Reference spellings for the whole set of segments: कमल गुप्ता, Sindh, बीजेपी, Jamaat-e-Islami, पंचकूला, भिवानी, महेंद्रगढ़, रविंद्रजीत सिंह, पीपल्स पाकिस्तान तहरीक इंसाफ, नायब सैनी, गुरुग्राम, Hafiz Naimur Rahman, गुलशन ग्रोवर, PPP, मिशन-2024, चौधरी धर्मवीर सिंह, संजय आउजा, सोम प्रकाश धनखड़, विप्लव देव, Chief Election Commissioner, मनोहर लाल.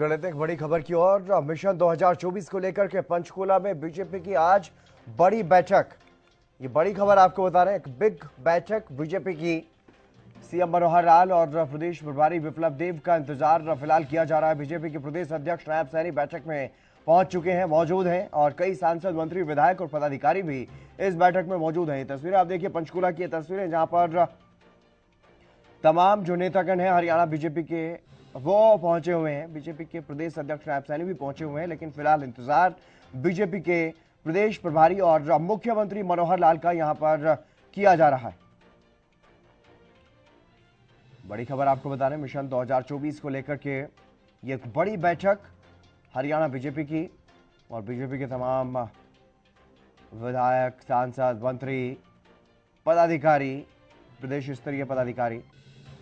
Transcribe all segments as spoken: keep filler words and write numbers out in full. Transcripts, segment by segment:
रुक रहे थे बड़ी खबर की ओर। मिशन दो हज़ार चौबीस को लेकर के पंचकूला में बीजेपी की आज बड़ी बैठक। ये बड़ी खबर आपको बता रहे हैं, एक बिग बैठक बीजेपी की। सीएम मनोहर लाल और प्रदेश प्रभारी विप्लव देव का इंतजार फिलहाल किया जा रहा है। बीजेपी के प्रदेश अध्यक्ष नायब सैनी बैठक में पहुंच चुके हैं, मौजूद हैं और कई सांसद, मंत्री, विधायक और पदाधिकारी भी इस बैठक में मौजूद हैं। तस्वीरें आप देखिए पंचकूला की तस्वीरें, जहां पर तमाम जो नेतागण हैं हरियाणा बीजेपी के वो पहुंचे हुए हैं। बीजेपी के प्रदेश अध्यक्ष नायब सैनी भी पहुंचे हुए हैं, लेकिन फिलहाल इंतजार बीजेपी के प्रदेश प्रभारी और मुख्यमंत्री मनोहर लाल का यहाँ पर किया जा रहा है। बड़ी खबर आपको बता रहे हैं, मिशन दो हज़ार चौबीस को लेकर के ये एक बड़ी बैठक हरियाणा बीजेपी की और बीजेपी के तमाम विधायक, सांसद, मंत्री, पदाधिकारी, प्रदेश स्तरीय पदाधिकारी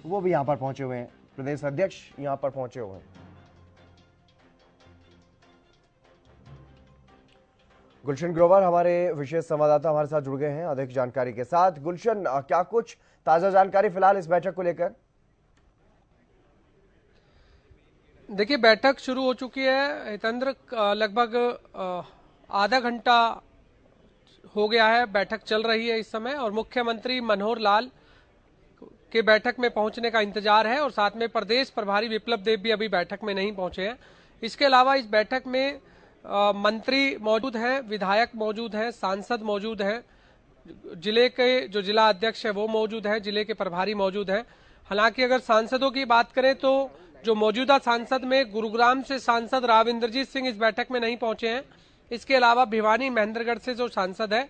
वो भी यहां पर पहुंचे हुए हैं। प्रदेश अध्यक्ष यहां पर पहुंचे हुए हैं। गुलशन ग्रोवर हमारे विशेष संवाददाता हमारे साथ जुड़ गए हैं अधिक जानकारी के साथ। गुलशन, क्या कुछ ताजा जानकारी फिलहाल इस बैठक को लेकर? देखिए, बैठक शुरू हो चुकी है हितेंद्र, लगभग आधा घंटा हो गया है बैठक चल रही है इस समय और मुख्यमंत्री मनोहर लाल के बैठक में पहुंचने का इंतजार है और साथ में प्रदेश प्रभारी विप्लव देव भी अभी बैठक में नहीं पहुंचे हैं। इसके अलावा इस बैठक में मंत्री मौजूद हैं, विधायक मौजूद हैं, सांसद मौजूद हैं, जिले के जो जिला अध्यक्ष है वो मौजूद हैं, जिले के प्रभारी मौजूद हैं। हालांकि अगर सांसदों की बात करें तो जो मौजूदा सांसद में गुरुग्राम से सांसद रविंद्रजीत सिंह इस बैठक में नहीं पहुंचे हैं। इसके अलावा भिवानी, महेंद्रगढ़ से जो सांसद है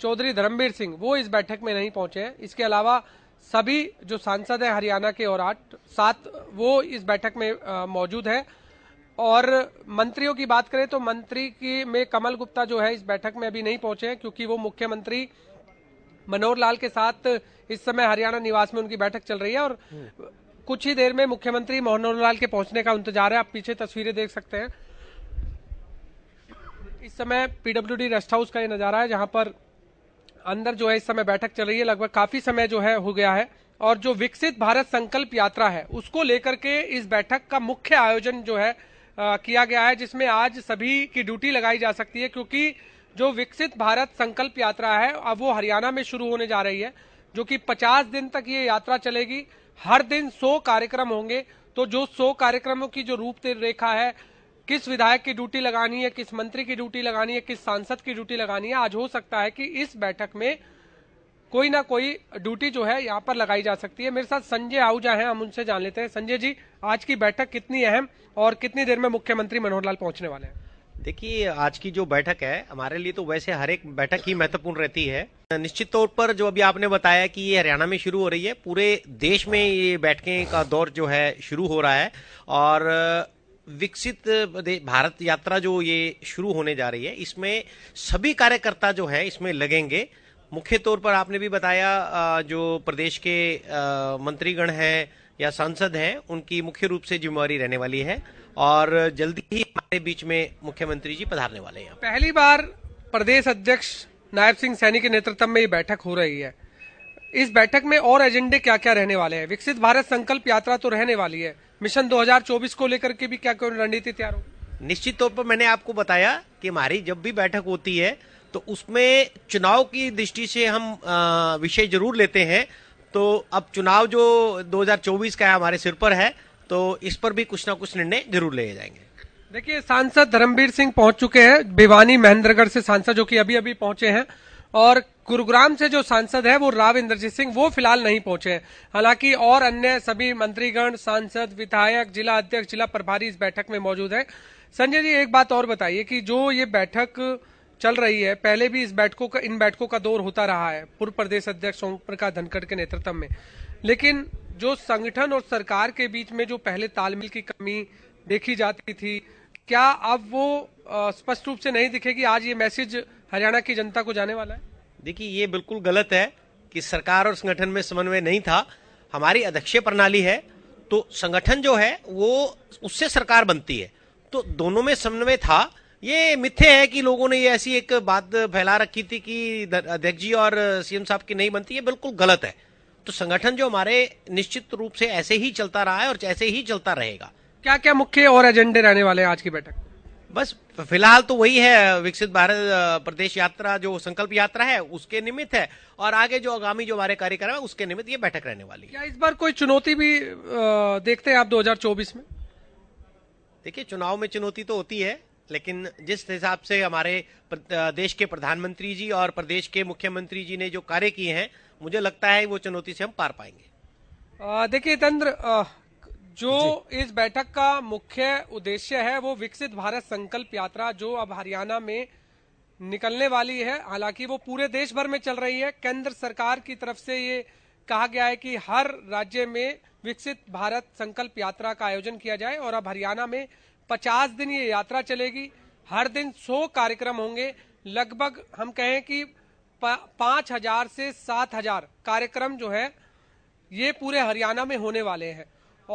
चौधरी धर्मवीर सिंह वो इस बैठक में नहीं पहुंचे हैं। इसके अलावा सभी जो सांसद हैं हरियाणा के और आठ सात वो इस बैठक में मौजूद है। और मंत्रियों की बात करें तो मंत्री की में कमल गुप्ता जो है इस बैठक में अभी नहीं पहुंचे हैं क्योंकि वो मुख्यमंत्री मनोहर लाल के साथ इस समय हरियाणा निवास में उनकी बैठक चल रही है और कुछ ही देर में मुख्यमंत्री मनोहर लाल के पहुंचने का इंतजार है। आप पीछे तस्वीरें देख सकते हैं, इस समय पीडब्ल्यूडी रेस्ट हाउस का ये नजारा है जहां पर अंदर जो है इस समय बैठक चल रही है। लगभग काफी समय जो है हो गया है और जो विकसित भारत संकल्प यात्रा है उसको लेकर के इस बैठक का मुख्य आयोजन जो है आ, किया गया है, जिसमें आज सभी की ड्यूटी लगाई जा सकती है क्योंकि जो विकसित भारत संकल्प यात्रा है अब वो हरियाणा में शुरू होने जा रही है, जो कि पचास दिन तक ये यात्रा चलेगी। हर दिन सौ कार्यक्रम होंगे, तो जो सौ कार्यक्रमों की जो रूपरेखा है, किस विधायक की ड्यूटी लगानी है, किस मंत्री की ड्यूटी लगानी है, किस सांसद की ड्यूटी लगानी है, आज हो सकता है कि इस बैठक में कोई ना कोई ड्यूटी जो है यहाँ पर लगाई जा सकती है। मेरे साथ संजय आउजा हैं, हम उनसे जान लेते हैं। संजय जी, आज की बैठक कितनी अहम और कितनी देर में मुख्यमंत्री मनोहर लाल पहुंचने वाले हैं? देखिए, आज की जो बैठक है हमारे लिए तो वैसे हर एक बैठक ही महत्वपूर्ण रहती है। निश्चित तौर पर जो अभी आपने बताया कि ये हरियाणा में शुरू हो रही है, पूरे देश में ये बैठकें का दौर जो है शुरू हो रहा है और विकसित भारत यात्रा जो ये शुरू होने जा रही है इसमें सभी कार्यकर्ता जो है इसमें लगेंगे। मुख्य तौर पर आपने भी बताया जो प्रदेश के मंत्रीगण हैं या सांसद हैं उनकी मुख्य रूप से जिम्मेवारी रहने वाली है और जल्दी ही हमारे बीच में मुख्यमंत्री जी पधारने वाले हैं। पहली बार प्रदेश अध्यक्ष नायब सिंह सैनी के नेतृत्व में ये बैठक हो रही है। इस बैठक में और एजेंडे क्या क्या रहने वाले हैं? विकसित भारत संकल्प यात्रा तो रहने वाली है, मिशन दो हज़ार चौबीस को लेकर के भी क्या क्या रणनीति तैयार होगी? निश्चित तौर पर मैंने आपको बताया कि हमारी जब भी बैठक होती है तो उसमें चुनाव की दृष्टि से हम विषय जरूर लेते हैं। तो अब चुनाव जो दो हज़ार चौबीस का है हमारे सिर पर है, तो इस पर भी कुछ ना कुछ निर्णय जरूर लिए जाएंगे। देखिए, सांसद धर्मवीर सिंह पहुंच चुके हैं, भिवानी, महेंद्रगढ़ से सांसद जो कि अभी अभी पहुंचे हैं और गुरुग्राम से जो सांसद है वो राव इंद्रजीत सिंह वो फिलहाल नहीं पहुंचे हैं। हालांकि और अन्य सभी मंत्रीगण, सांसद, विधायक, जिला अध्यक्ष, जिला प्रभारी इस बैठक में मौजूद है। संजय जी, एक बात और बताइए कि जो ये बैठक चल रही है, पहले भी इस बैठकों का इन बैठकों का दौर होता रहा है पूर्व प्रदेश अध्यक्ष सोम प्रकाश धनखड़ के नेतृत्व में, लेकिन जो संगठन और सरकार के बीच में जो पहले तालमेल की कमी देखी जाती थी क्या अब वो स्पष्ट रूप से नहीं दिखेगी? आज ये मैसेज हरियाणा की जनता को जाने वाला है। देखिए, ये बिल्कुल गलत है कि सरकार और संगठन में समन्वय नहीं था। हमारी अध्यक्षीय प्रणाली है तो संगठन जो है वो उससे सरकार बनती है, तो दोनों में समन्वय था। ये मिथ्या है कि लोगों ने ये ऐसी एक बात फैला रखी थी कि अध्यक्ष जी और सीएम साहब की नहीं बनती, ये बिल्कुल गलत है। तो संगठन जो हमारे निश्चित रूप से ऐसे ही चलता रहा है और ऐसे ही चलता रहेगा। क्या क्या मुख्य और एजेंडे रहने वाले हैं आज की बैठक? बस फिलहाल तो वही है, विकसित भारत प्रदेश यात्रा जो संकल्प यात्रा है उसके निमित्त है, और आगे जो आगामी जो हमारे कार्यक्रम है उसके निमित्त ये बैठक रहने वाली है। क्या इस बार कोई चुनौती भी देखते हैं आप दो हजार चौबीस में? देखिए, चुनाव में चुनौती तो होती है, लेकिन जिस हिसाब से हमारे देश के प्रधानमंत्री जी और प्रदेश के मुख्यमंत्री जी ने जो कार्य किए हैं, मुझे लगता है वो चुनौती से हम पार पाएंगे। देखिए तंत्र, जो इस बैठक का मुख्य उद्देश्य है वो विकसित भारत संकल्प यात्रा जो अब हरियाणा में निकलने वाली है, हालांकि वो पूरे देश भर में चल रही है। केंद्र सरकार की तरफ से ये कहा गया है कि हर राज्य में विकसित भारत संकल्प यात्रा का आयोजन किया जाए, और अब हरियाणा में पचास दिन ये यात्रा चलेगी। हर दिन सौ कार्यक्रम होंगे, लगभग हम कहें कि पाँच हजार से सात हजार कार्यक्रम जो है ये पूरे हरियाणा में होने वाले हैं।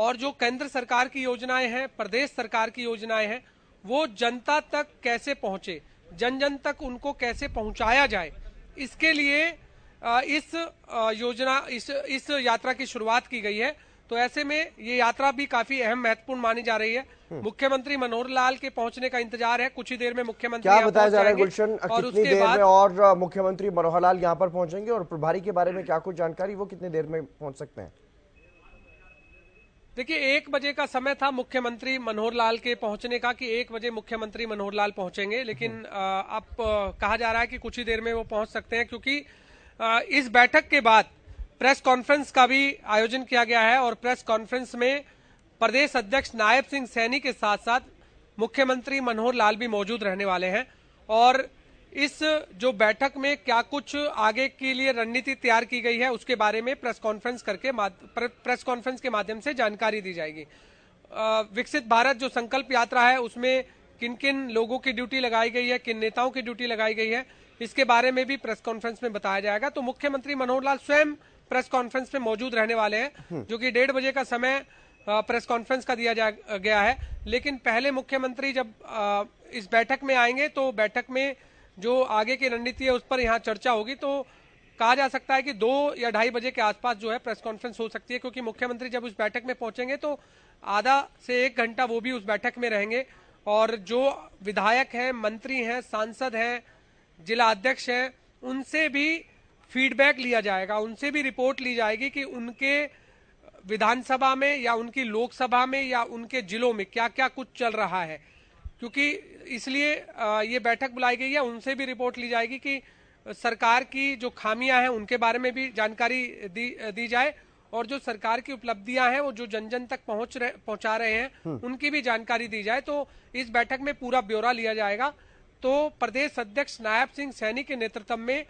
और जो केंद्र सरकार की योजनाएं हैं, प्रदेश सरकार की योजनाएं हैं, वो जनता तक कैसे पहुंचे, जन जन तक उनको कैसे पहुंचाया जाए, इसके लिए इस योजना इस इस यात्रा की शुरुआत की गई है। तो ऐसे में ये यात्रा भी काफी अहम महत्वपूर्ण मानी जा रही है। मुख्यमंत्री मनोहर लाल के पहुंचने का इंतजार है, कुछ ही देर में मुख्यमंत्री। क्या बताया जा रहा है गुलशन, और उसके देर बाद में और मुख्यमंत्री मनोहर लाल यहाँ पर पहुंचेंगे, और प्रभारी के बारे में क्या कुछ जानकारी, वो कितने देर में पहुंच सकते हैं? देखिए, एक बजे का समय था मुख्यमंत्री मनोहर लाल के पहुंचने का कि एक बजे मुख्यमंत्री मनोहर लाल पहुंचेंगे, लेकिन अब कहा जा रहा है कि कुछ ही देर में वो पहुंच सकते हैं, क्योंकि आ, इस बैठक के बाद प्रेस कॉन्फ्रेंस का भी आयोजन किया गया है। और प्रेस कॉन्फ्रेंस में प्रदेश अध्यक्ष नायब सिंह सैनी के साथ साथ मुख्यमंत्री मनोहर लाल भी मौजूद रहने वाले हैं। और इस जो बैठक में क्या कुछ आगे के लिए रणनीति तैयार की गई है उसके बारे में प्रेस कॉन्फ्रेंस करके प्रेस कॉन्फ्रेंस के माध्यम से जानकारी दी जाएगी। विकसित भारत जो संकल्प यात्रा है उसमें किन किन लोगों की ड्यूटी लगाई गई है, किन नेताओं की ड्यूटी लगाई गई है, इसके बारे में भी प्रेस कॉन्फ्रेंस में बताया जाएगा। तो मुख्यमंत्री मनोहर लाल स्वयं प्रेस कॉन्फ्रेंस में मौजूद रहने वाले हैं, जो कि डेढ़ बजे का समय प्रेस कॉन्फ्रेंस का दिया गया है। लेकिन पहले मुख्यमंत्री जब इस बैठक में आएंगे तो बैठक में जो आगे की रणनीति है उस पर यहाँ चर्चा होगी। तो कहा जा सकता है कि दो या ढाई बजे के आसपास जो है प्रेस कॉन्फ्रेंस हो सकती है, क्योंकि मुख्यमंत्री जब उस बैठक में पहुंचेंगे तो आधा से एक घंटा वो भी उस बैठक में रहेंगे। और जो विधायक हैं, मंत्री हैं, सांसद हैं, जिला अध्यक्ष हैं, उनसे भी फीडबैक लिया जाएगा, उनसे भी रिपोर्ट ली जाएगी कि उनके विधानसभा में या उनकी लोकसभा में या उनके जिलों में क्या क्या कुछ चल रहा है, क्योंकि इसलिए ये बैठक बुलाई गई है। उनसे भी रिपोर्ट ली जाएगी कि सरकार की जो खामियां हैं उनके बारे में भी जानकारी दी दी जाए, और जो सरकार की उपलब्धियां हैं वो जो जन जन तक पहुंच रहे पहुंचा रहे हैं उनकी भी जानकारी दी जाए। तो इस बैठक में पूरा ब्यौरा लिया जाएगा। तो प्रदेश अध्यक्ष नायब सिंह सैनी के नेतृत्व में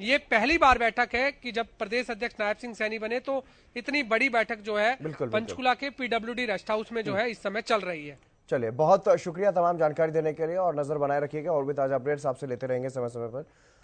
ये पहली बार बैठक है कि जब प्रदेश अध्यक्ष नायब सिंह सैनी बने तो इतनी बड़ी बैठक जो है पंचकूला के पीडब्ल्यूडी रेस्ट हाउस में जो है इस समय चल रही है। चलिए, बहुत शुक्रिया तमाम जानकारी देने के लिए, और नजर बनाए रखिएगा, और भी ताजा अपडेट्स आपसे लेते रहेंगे समय समय पर।